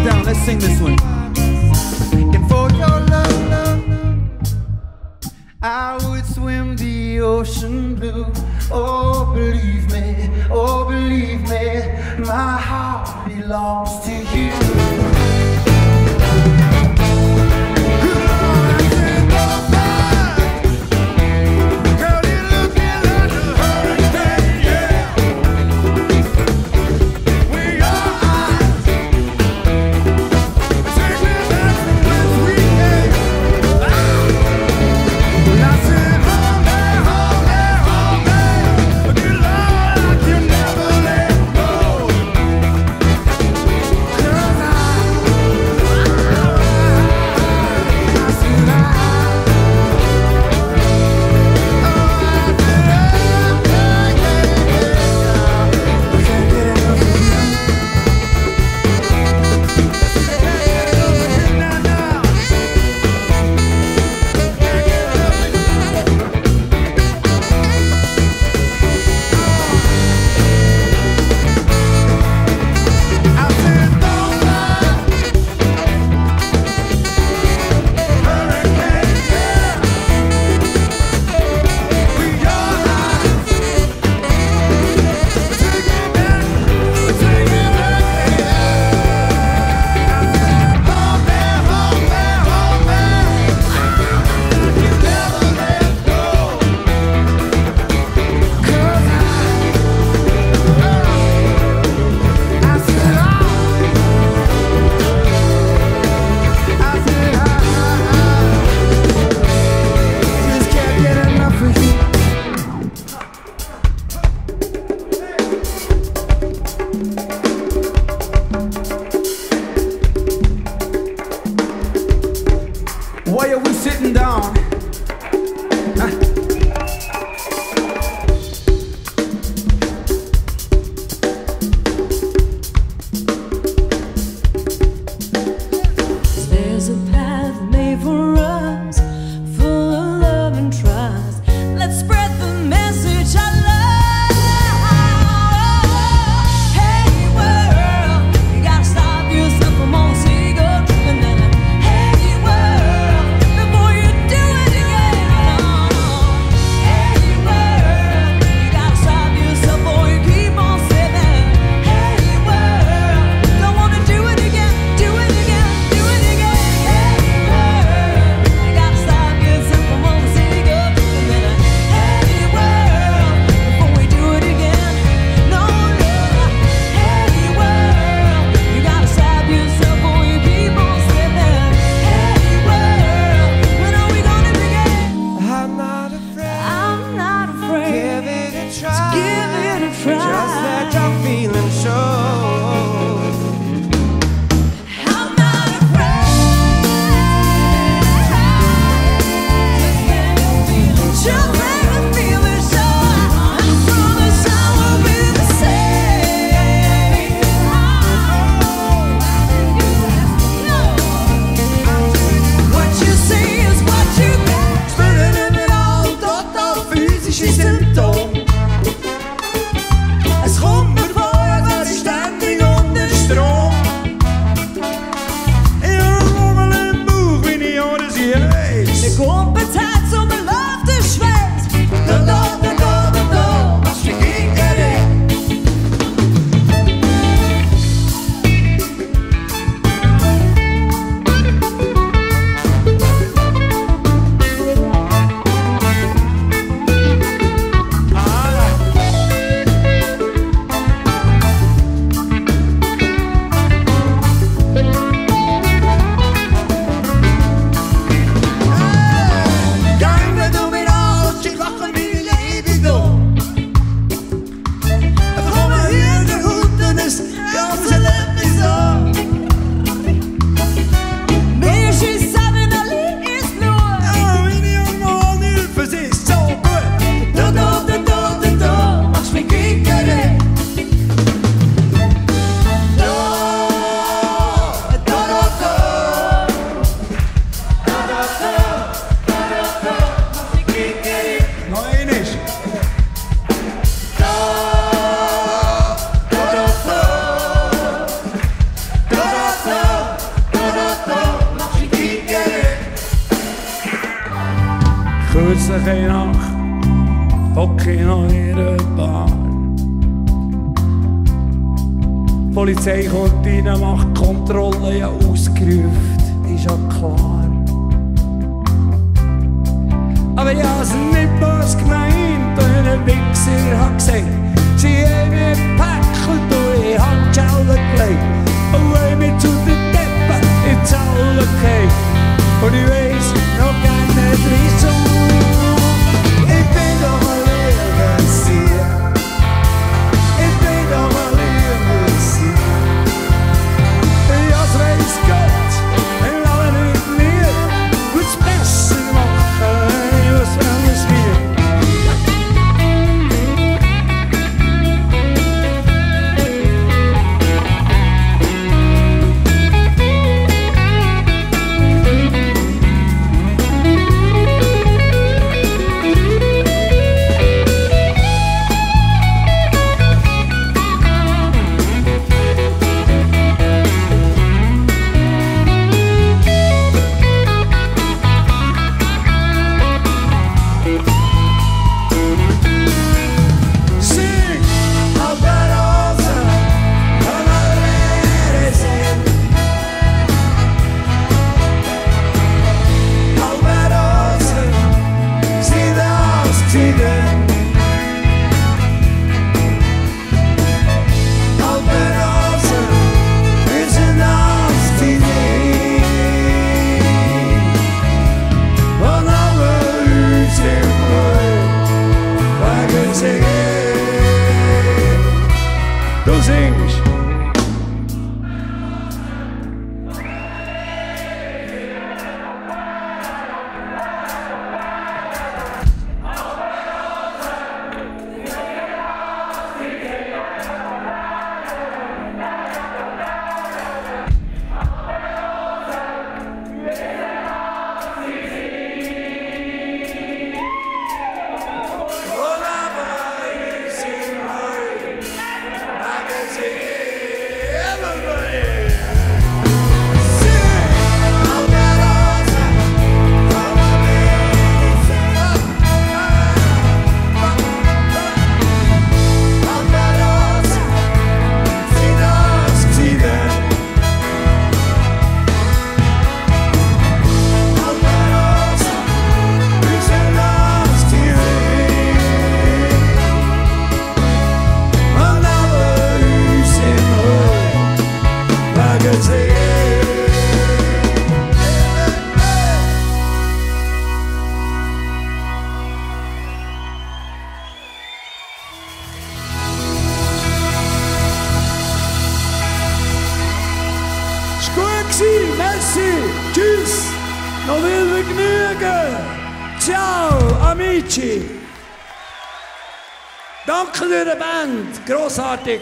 it down, let's sing this one. And for your love, I would swim the ocean blue. Oh believe me, my heart belongs to you. Rusten geen nacht, ook geen herenbaan. Polizei kommt rein, macht Kontrolle, ja ausgerufen, ist ja klar. Aber ich hab's nicht böse gemeint, und ein Wichser hat gesagt, sie haben mir Päckchen durch die Handschellen gelegt, und wollen mich zu den Deppen in die Zelle gehen. Und ich weiss noch gar nicht wieso. Ich bin doch mal lieber als sie. Ich bin doch mal lieber als sie. Ja, das weiss Gott, in allen Leuten mir, wird's besser machen. Danke der Band, großartig.